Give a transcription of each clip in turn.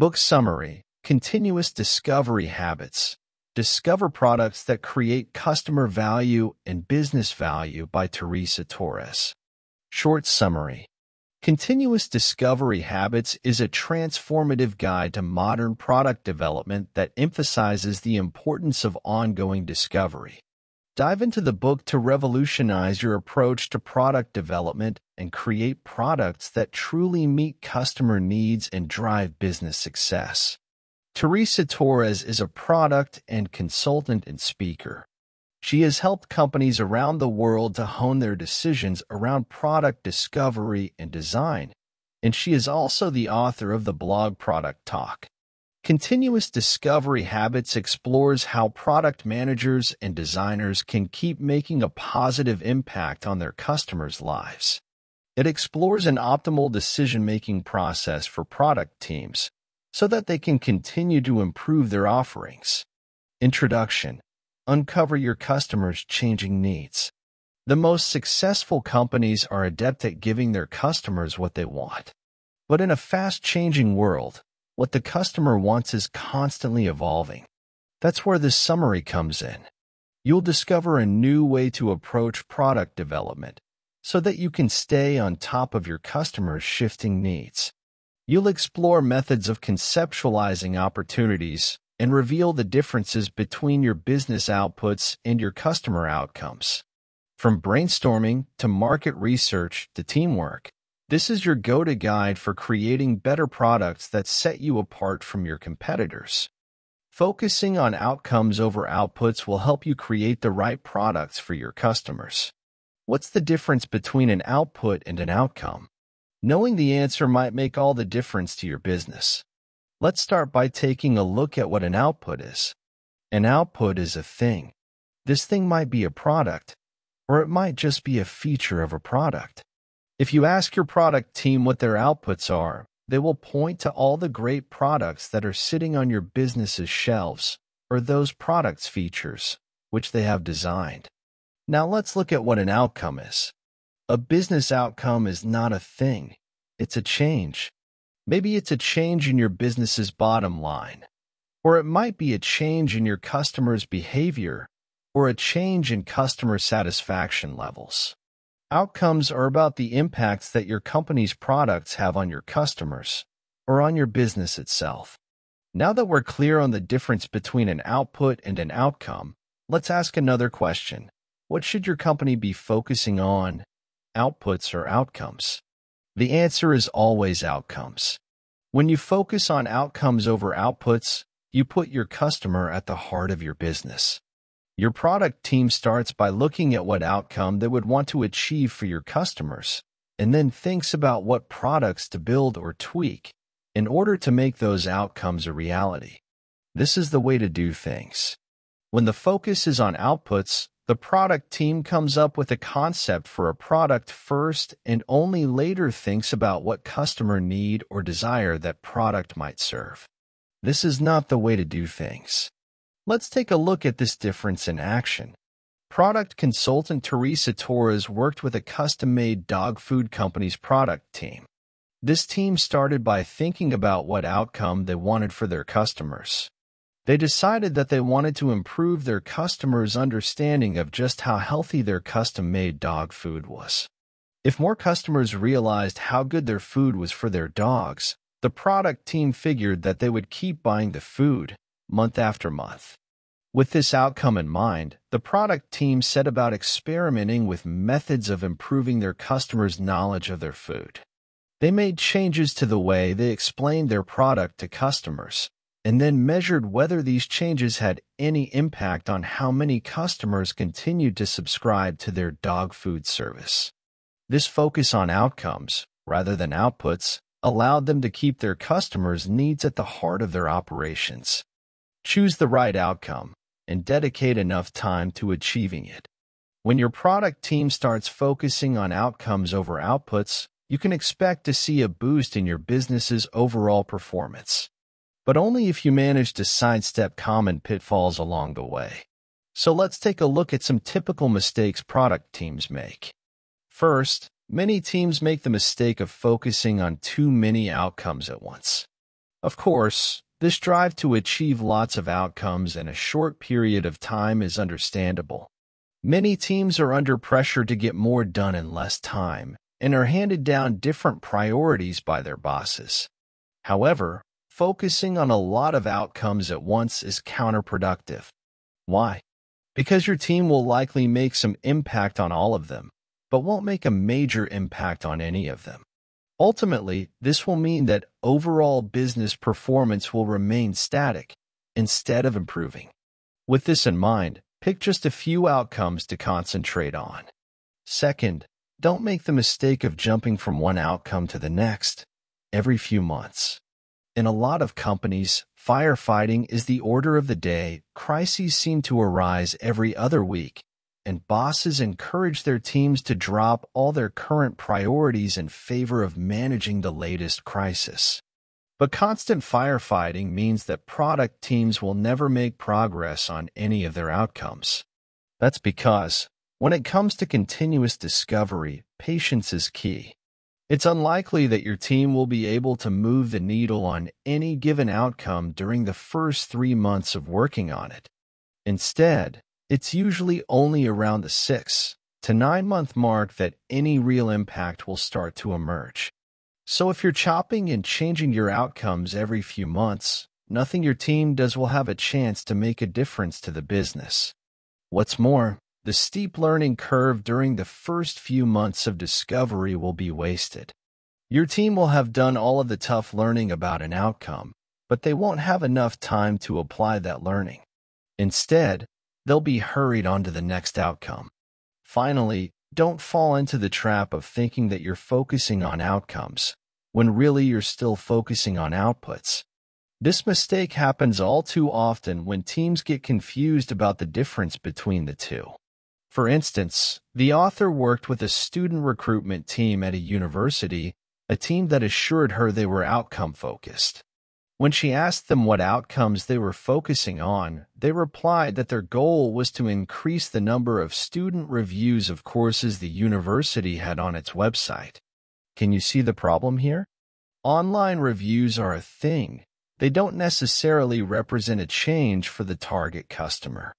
Book summary: Continuous Discovery Habits. Discover products that create customer value and business value by Teresa Torres. Short summary: Continuous Discovery Habits is a transformative guide to modern product development that emphasizes the importance of ongoing discovery. Dive into the book to revolutionize your approach to product development and create products that truly meet customer needs and drive business success. Teresa Torres is a product and consultant and speaker. She has helped companies around the world to hone their decisions around product discovery and design, and she is also the author of the blog Product Talk. Continuous Discovery Habits explores how product managers and designers can keep making a positive impact on their customers' lives. It explores an optimal decision-making process for product teams so that they can continue to improve their offerings. Introduction: Uncover your customers' changing needs. The most successful companies are adept at giving their customers what they want. But in a fast-changing world, what the customer wants is constantly evolving. That's where this summary comes in. You'll discover a new way to approach product development so that you can stay on top of your customers' shifting needs. You'll explore methods of conceptualizing opportunities and reveal the differences between your business outputs and your customer outcomes. From brainstorming to market research to teamwork, this is your go-to guide for creating better products that set you apart from your competitors. Focusing on outcomes over outputs will help you create the right products for your customers. What's the difference between an output and an outcome? Knowing the answer might make all the difference to your business. Let's start by taking a look at what an output is. An output is a thing. This thing might be a product, or it might just be a feature of a product. If you ask your product team what their outputs are, they will point to all the great products that are sitting on your business's shelves, or those products' features, which they have designed. Now let's look at what an outcome is. A business outcome is not a thing. It's a change. Maybe it's a change in your business's bottom line, or it might be a change in your customer's behavior, or a change in customer satisfaction levels. Outcomes are about the impacts that your company's products have on your customers, or on your business itself. Now that we're clear on the difference between an output and an outcome, let's ask another question. What should your company be focusing on? Outputs or outcomes? The answer is always outcomes. When you focus on outcomes over outputs, you put your customer at the heart of your business. Your product team starts by looking at what outcome they would want to achieve for your customers, and then thinks about what products to build or tweak in order to make those outcomes a reality. This is the way to do things. When the focus is on outputs, the product team comes up with a concept for a product first and only later thinks about what customer need or desire that product might serve. This is not the way to do things. Let's take a look at this difference in action. Product consultant Teresa Torres worked with a custom-made dog food company's product team. This team started by thinking about what outcome they wanted for their customers. They decided that they wanted to improve their customers' understanding of just how healthy their custom-made dog food was. If more customers realized how good their food was for their dogs, the product team figured that they would keep buying the food, month after month. With this outcome in mind, the product team set about experimenting with methods of improving their customers' knowledge of their food. They made changes to the way they explained their product to customers, and then measured whether these changes had any impact on how many customers continued to subscribe to their dog food service. This focus on outcomes, rather than outputs, allowed them to keep their customers' needs at the heart of their operations. Choose the right outcome and dedicate enough time to achieving it. When your product team starts focusing on outcomes over outputs, you can expect to see a boost in your business's overall performance. But only if you manage to sidestep common pitfalls along the way. So let's take a look at some typical mistakes product teams make. First, many teams make the mistake of focusing on too many outcomes at once. Of course, this drive to achieve lots of outcomes in a short period of time is understandable. Many teams are under pressure to get more done in less time and are handed down different priorities by their bosses. However, focusing on a lot of outcomes at once is counterproductive. Why? Because your team will likely make some impact on all of them, but won't make a major impact on any of them. Ultimately, this will mean that overall business performance will remain static instead of improving. With this in mind, pick just a few outcomes to concentrate on. Second, don't make the mistake of jumping from one outcome to the next every few months. In a lot of companies, firefighting is the order of the day. Crises seem to arise every other week, and bosses encourage their teams to drop all their current priorities in favor of managing the latest crisis. But constant firefighting means that product teams will never make progress on any of their outcomes. That's because, when it comes to continuous discovery, patience is key. It's unlikely that your team will be able to move the needle on any given outcome during the first 3 months of working on it. Instead, it's usually only around the 6- to 9-month mark that any real impact will start to emerge. So if you're chopping and changing your outcomes every few months, nothing your team does will have a chance to make a difference to the business. What's more, the steep learning curve during the first few months of discovery will be wasted. Your team will have done all of the tough learning about an outcome, but they won't have enough time to apply that learning. Instead, they'll be hurried on to the next outcome. Finally, don't fall into the trap of thinking that you're focusing on outcomes, when really you're still focusing on outputs. This mistake happens all too often when teams get confused about the difference between the two. For instance, the author worked with a student recruitment team at a university, a team that assured her they were outcome-focused. When she asked them what outcomes they were focusing on, they replied that their goal was to increase the number of student reviews of courses the university had on its website. Can you see the problem here? Online reviews are a thing. They don't necessarily represent a change for the target customer.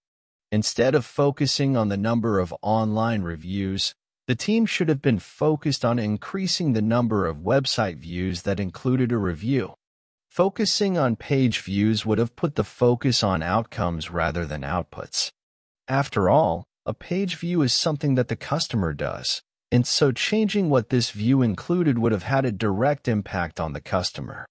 Instead of focusing on the number of online reviews, the team should have been focused on increasing the number of website views that included a review. Focusing on page views would have put the focus on outcomes rather than outputs. After all, a page view is something that the customer does, and so changing what this view included would have had a direct impact on the customer.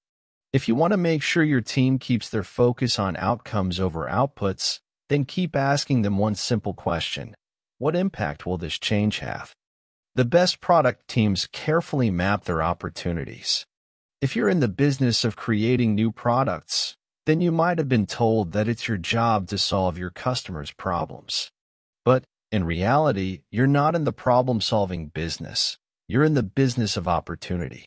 If you want to make sure your team keeps their focus on outcomes over outputs, then keep asking them one simple question: what impact will this change have? The best product teams carefully map their opportunities. If you're in the business of creating new products, then you might have been told that it's your job to solve your customers' problems. But, in reality, you're not in the problem-solving business. You're in the business of opportunity.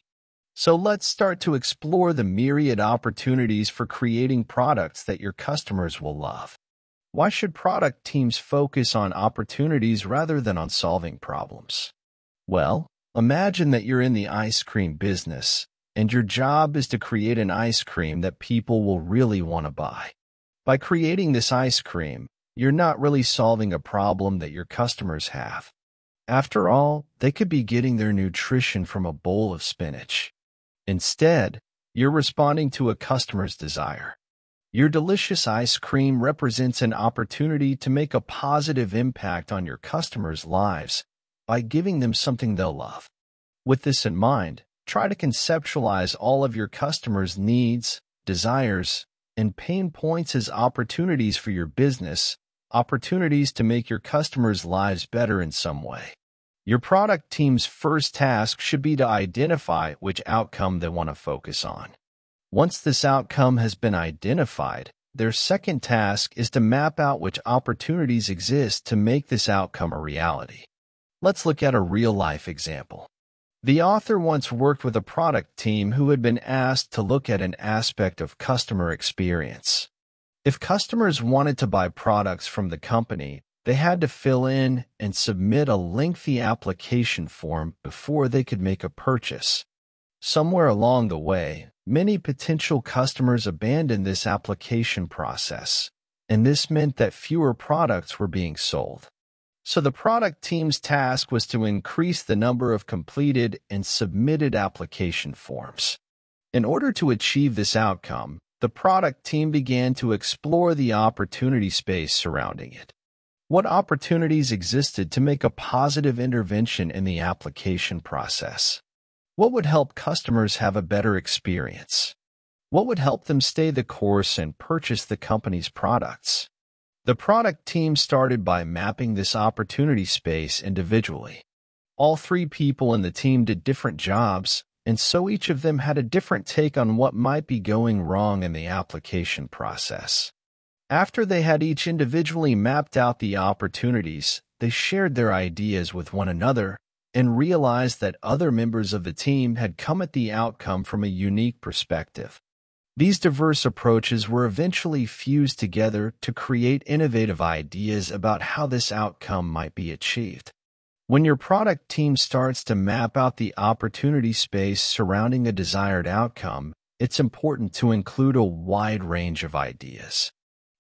So let's start to explore the myriad opportunities for creating products that your customers will love. Why should product teams focus on opportunities rather than on solving problems? Well, imagine that you're in the ice cream business, and your job is to create an ice cream that people will really want to buy. By creating this ice cream, you're not really solving a problem that your customers have. After all, they could be getting their nutrition from a bowl of spinach. Instead, you're responding to a customer's desire. Your delicious ice cream represents an opportunity to make a positive impact on your customers' lives by giving them something they'll love. With this in mind, try to conceptualize all of your customers' needs, desires, and pain points as opportunities for your business, opportunities to make your customers' lives better in some way. Your product team's first task should be to identify which outcome they want to focus on. Once this outcome has been identified, their second task is to map out which opportunities exist to make this outcome a reality. Let's look at a real-life example. The author once worked with a product team who had been asked to look at an aspect of customer experience. If customers wanted to buy products from the company, they had to fill in and submit a lengthy application form before they could make a purchase. Somewhere along the way, many potential customers abandoned this application process, and this meant that fewer products were being sold. So the product team's task was to increase the number of completed and submitted application forms. In order to achieve this outcome, the product team began to explore the opportunity space surrounding it. What opportunities existed to make a positive intervention in the application process? What would help customers have a better experience? What would help them stay the course and purchase the company's products? The product team started by mapping this opportunity space individually. All three people in the team did different jobs, and so each of them had a different take on what might be going wrong in the application process. After they had each individually mapped out the opportunities, they shared their ideas with one another and realized that other members of the team had come at the outcome from a unique perspective. These diverse approaches were eventually fused together to create innovative ideas about how this outcome might be achieved. When your product team starts to map out the opportunity space surrounding a desired outcome, it's important to include a wide range of ideas.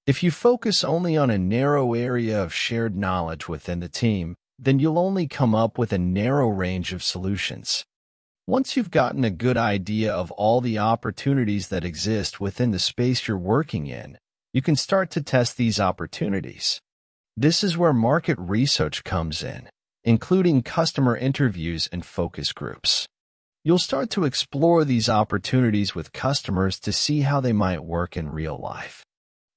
If you focus only on a narrow area of shared knowledge within the team, then you'll only come up with a narrow range of solutions. Once you've gotten a good idea of all the opportunities that exist within the space you're working in, you can start to test these opportunities. This is where market research comes in, including customer interviews and focus groups. You'll start to explore these opportunities with customers to see how they might work in real life.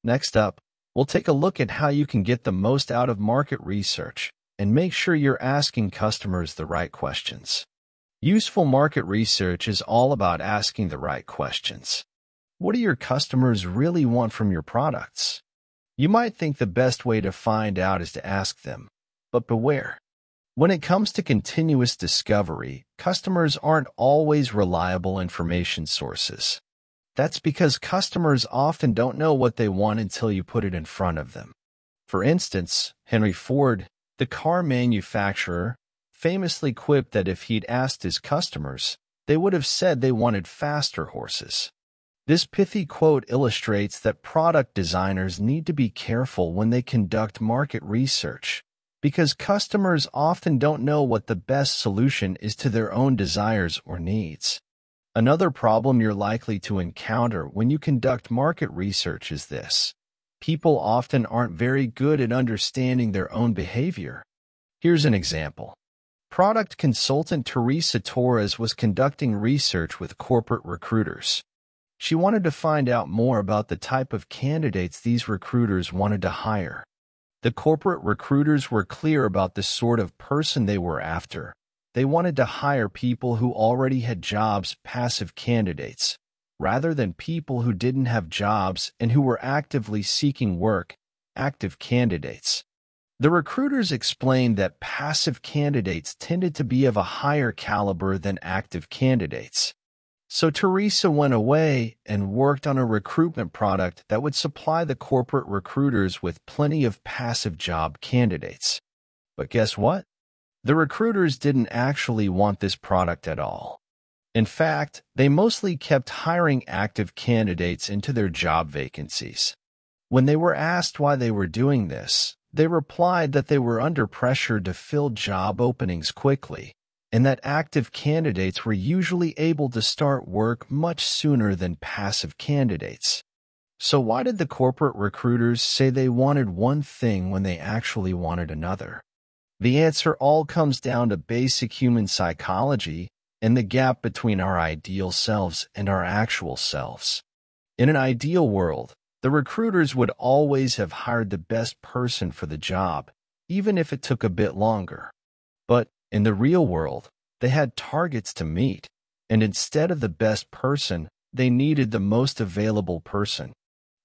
Next up, we'll take a look at how you can get the most out of market research and make sure you're asking customers the right questions. Useful market research is all about asking the right questions. What do your customers really want from your products? You might think the best way to find out is to ask them, but beware. When it comes to continuous discovery, customers aren't always reliable information sources. That's because customers often don't know what they want until you put it in front of them. For instance, Henry Ford, the car manufacturer, famously quipped that if he'd asked his customers, they would have said they wanted faster horses. This pithy quote illustrates that product designers need to be careful when they conduct market research, because customers often don't know what the best solution is to their own desires or needs. Another problem you're likely to encounter when you conduct market research is this: people often aren't very good at understanding their own behavior. Here's an example. Product consultant Teresa Torres was conducting research with corporate recruiters. She wanted to find out more about the type of candidates these recruiters wanted to hire. The corporate recruiters were clear about the sort of person they were after. They wanted to hire people who already had jobs, passive candidates, rather than people who didn't have jobs and who were actively seeking work, active candidates. The recruiters explained that passive candidates tended to be of a higher caliber than active candidates. So Teresa went away and worked on a recruitment product that would supply the corporate recruiters with plenty of passive job candidates. But guess what? The recruiters didn't actually want this product at all. In fact, they mostly kept hiring active candidates into their job vacancies. When they were asked why they were doing this, they replied that they were under pressure to fill job openings quickly, and that active candidates were usually able to start work much sooner than passive candidates. So why did the corporate recruiters say they wanted one thing when they actually wanted another? The answer all comes down to basic human psychology and the gap between our ideal selves and our actual selves. In an ideal world, the recruiters would always have hired the best person for the job, even if it took a bit longer. But in the real world, they had targets to meet, and instead of the best person, they needed the most available person.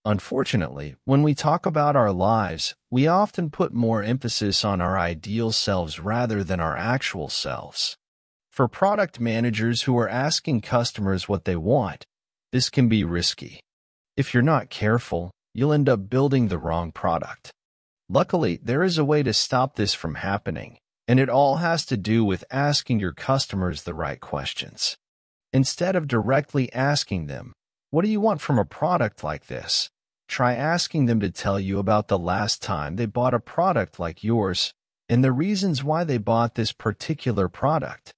Unfortunately, when we talk about our lives, we often put more emphasis on our ideal selves rather than our actual selves. For product managers who are asking customers what they want, this can be risky. If you're not careful, you'll end up building the wrong product. Luckily, there is a way to stop this from happening, and it all has to do with asking your customers the right questions. Instead of directly asking them, "What do you want from a product like this?" try asking them to tell you about the last time they bought a product like yours and the reasons why they bought this particular product.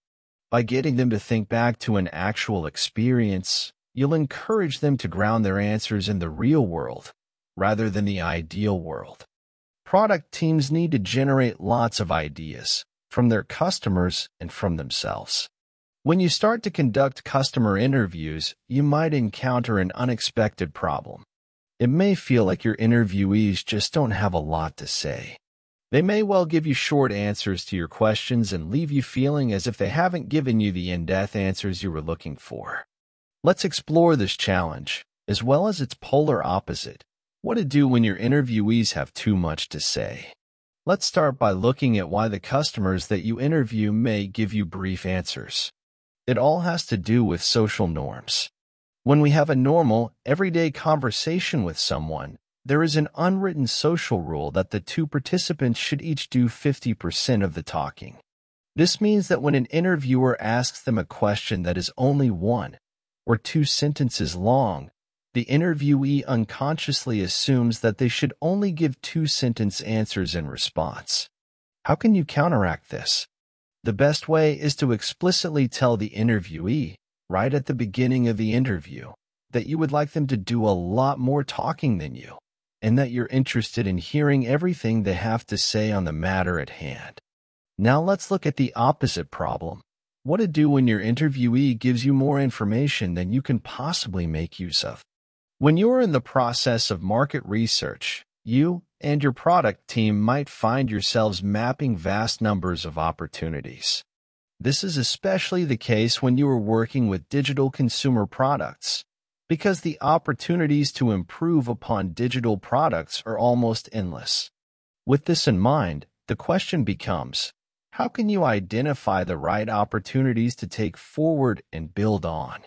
By getting them to think back to an actual experience, you'll encourage them to ground their answers in the real world rather than the ideal world. Product teams need to generate lots of ideas from their customers and from themselves. When you start to conduct customer interviews, you might encounter an unexpected problem. It may feel like your interviewees just don't have a lot to say. They may well give you short answers to your questions and leave you feeling as if they haven't given you the in-depth answers you were looking for. Let's explore this challenge, as well as its polar opposite, what to do when your interviewees have too much to say. Let's start by looking at why the customers that you interview may give you brief answers. It all has to do with social norms. When we have a normal, everyday conversation with someone, there is an unwritten social rule that the two participants should each do 50% of the talking. This means that when an interviewer asks them a question that is only one or two sentences long, the interviewee unconsciously assumes that they should only give two-sentence answers in response. How can you counteract this? The best way is to explicitly tell the interviewee, right at the beginning of the interview, that you would like them to do a lot more talking than you, and that you're interested in hearing everything they have to say on the matter at hand. Now let's look at the opposite problem. What to do when your interviewee gives you more information than you can possibly make use of. When you're in the process of market research, you and your product team might find yourselves mapping vast numbers of opportunities. This is especially the case when you are working with digital consumer products, because the opportunities to improve upon digital products are almost endless. With this in mind, the question becomes, how can you identify the right opportunities to take forward and build on?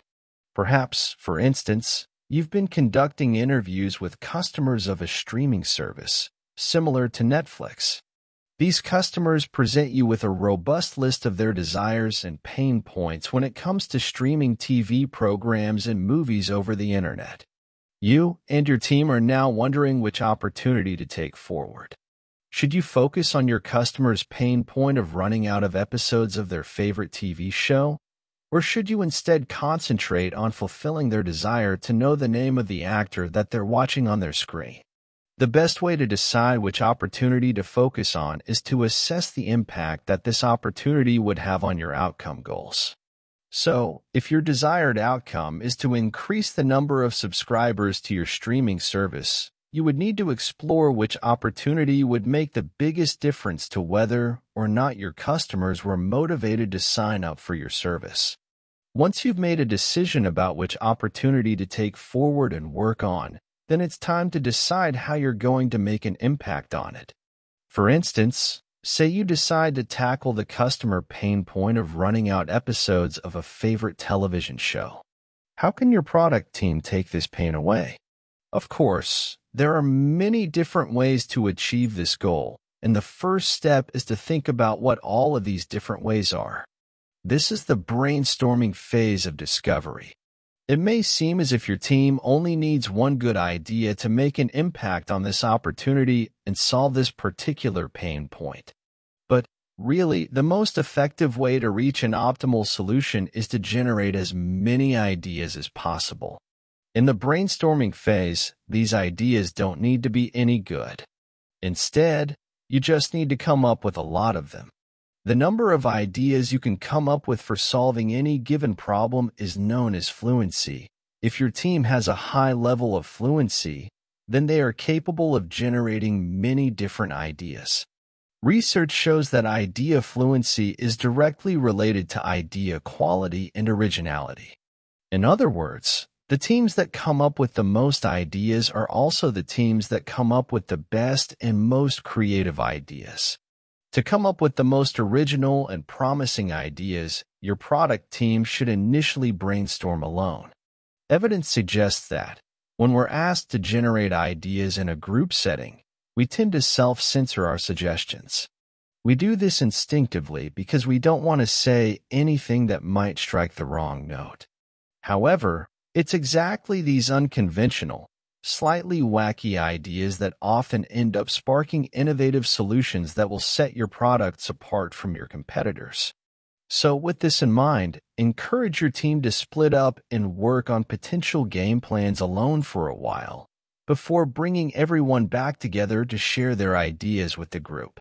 Perhaps, for instance, you've been conducting interviews with customers of a streaming service, similar to Netflix. These customers present you with a robust list of their desires and pain points when it comes to streaming TV programs and movies over the internet. You and your team are now wondering which opportunity to take forward. Should you focus on your customer's pain point of running out of episodes of their favorite TV show? Or should you instead concentrate on fulfilling their desire to know the name of the actor that they're watching on their screen? The best way to decide which opportunity to focus on is to assess the impact that this opportunity would have on your outcome goals. So, if your desired outcome is to increase the number of subscribers to your streaming service, you would need to explore which opportunity would make the biggest difference to whether or not your customers were motivated to sign up for your service. Once you've made a decision about which opportunity to take forward and work on, then it's time to decide how you're going to make an impact on it. For instance, say you decide to tackle the customer pain point of running out episodes of a favorite television show. How can your product team take this pain away? Of course, there are many different ways to achieve this goal, and the first step is to think about what all of these different ways are. This is the brainstorming phase of discovery. It may seem as if your team only needs one good idea to make an impact on this opportunity and solve this particular pain point. But really, the most effective way to reach an optimal solution is to generate as many ideas as possible. In the brainstorming phase, these ideas don't need to be any good. Instead, you just need to come up with a lot of them. The number of ideas you can come up with for solving any given problem is known as fluency. If your team has a high level of fluency, then they are capable of generating many different ideas. Research shows that idea fluency is directly related to idea quality and originality. In other words, the teams that come up with the most ideas are also the teams that come up with the best and most creative ideas. To come up with the most original and promising ideas, your product team should initially brainstorm alone. Evidence suggests that, when we're asked to generate ideas in a group setting, we tend to self-censor our suggestions. We do this instinctively because we don't want to say anything that might strike the wrong note. However, it's exactly these unconventional, slightly wacky ideas that often end up sparking innovative solutions that will set your products apart from your competitors. So with this in mind, encourage your team to split up and work on potential game plans alone for a while, before bringing everyone back together to share their ideas with the group.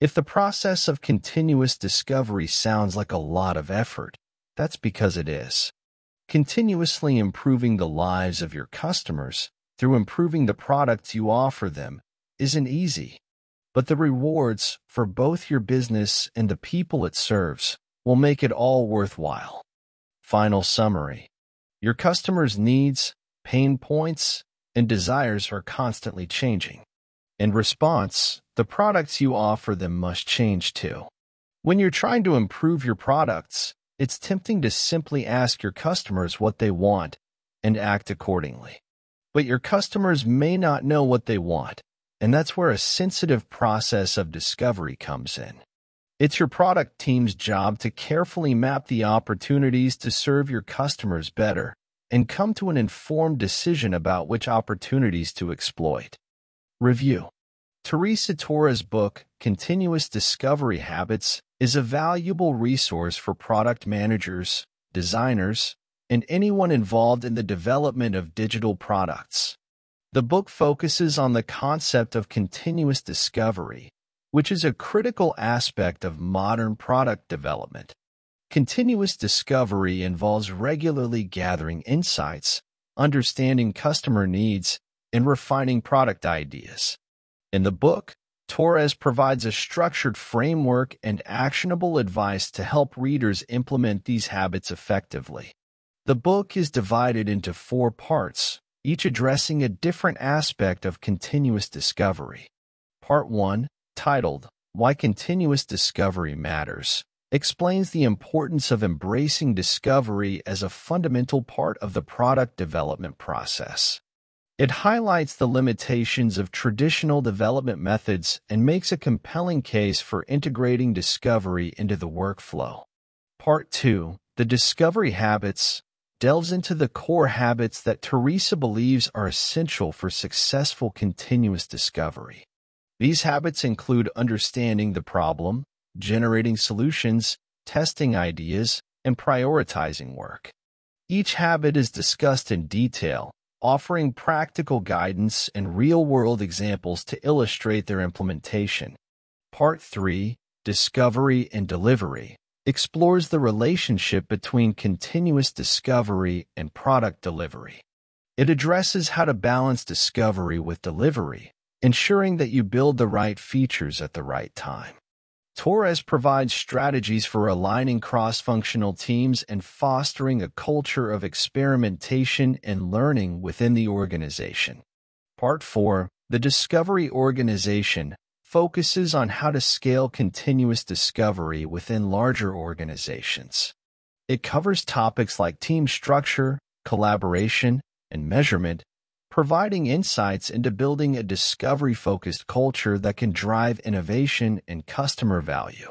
If the process of continuous discovery sounds like a lot of effort, that's because it is. Continuously improving the lives of your customers through improving the products you offer them isn't easy, but the rewards for both your business and the people it serves will make it all worthwhile. Final summary: your customers' needs, pain points, and desires are constantly changing. In response, the products you offer them must change too. When you're trying to improve your products, it's tempting to simply ask your customers what they want and act accordingly. But your customers may not know what they want, and that's where a sensitive process of discovery comes in. It's your product team's job to carefully map the opportunities to serve your customers better and come to an informed decision about which opportunities to exploit. Review. Teresa Torres' book, Continuous Discovery Habits, is a valuable resource for product managers, designers, and anyone involved in the development of digital products. The book focuses on the concept of continuous discovery, which is a critical aspect of modern product development. Continuous discovery involves regularly gathering insights, understanding customer needs, and refining product ideas. In the book, Torres provides a structured framework and actionable advice to help readers implement these habits effectively. The book is divided into 4 parts, each addressing a different aspect of continuous discovery. Part 1, titled "Why Continuous Discovery Matters," explains the importance of embracing discovery as a fundamental part of the product development process. It highlights the limitations of traditional development methods and makes a compelling case for integrating discovery into the workflow. Part 2, The Discovery Habits, delves into the core habits that Teresa believes are essential for successful continuous discovery. These habits include understanding the problem, generating solutions, testing ideas, and prioritizing work. Each habit is discussed in detail, offering practical guidance and real-world examples to illustrate their implementation. Part 3, Discovery and Delivery, explores the relationship between continuous discovery and product delivery. It addresses how to balance discovery with delivery, ensuring that you build the right features at the right time. Torres provides strategies for aligning cross-functional teams and fostering a culture of experimentation and learning within the organization. Part 4, The Discovery Organization, focuses on how to scale continuous discovery within larger organizations. It covers topics like team structure, collaboration, and measurement, providing insights into building a discovery-focused culture that can drive innovation and customer value.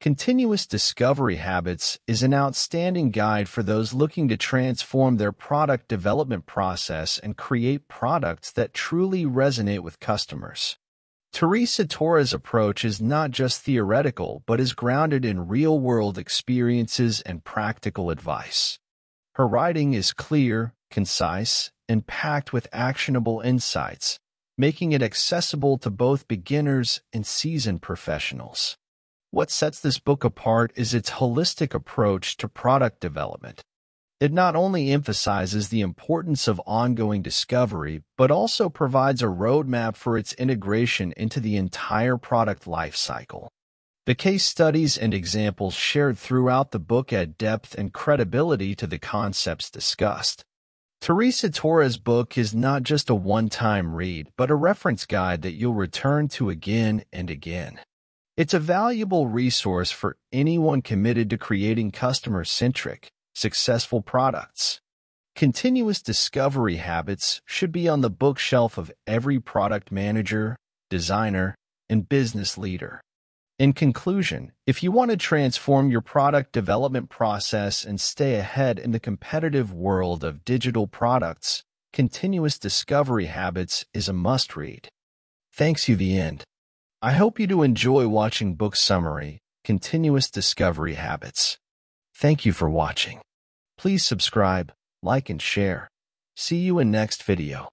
Continuous Discovery Habits is an outstanding guide for those looking to transform their product development process and create products that truly resonate with customers. Teresa Torres' approach is not just theoretical, but is grounded in real-world experiences and practical advice. Her writing is clear, concise, and packed with actionable insights, making it accessible to both beginners and seasoned professionals. What sets this book apart is its holistic approach to product development. It not only emphasizes the importance of ongoing discovery, but also provides a roadmap for its integration into the entire product lifecycle. The case studies and examples shared throughout the book add depth and credibility to the concepts discussed. Teresa Torres' book is not just a one-time read, but a reference guide that you'll return to again and again. It's a valuable resource for anyone committed to creating customer-centric, successful products. Continuous discovery habits should be on the bookshelf of every product manager, designer, and business leader. In conclusion, if you want to transform your product development process and stay ahead in the competitive world of digital products, Continuous Discovery Habits is a must-read. Thanks to the end. I hope you do enjoy watching book summary, Continuous Discovery Habits. Thank you for watching. Please subscribe, like, and share. See you in next video.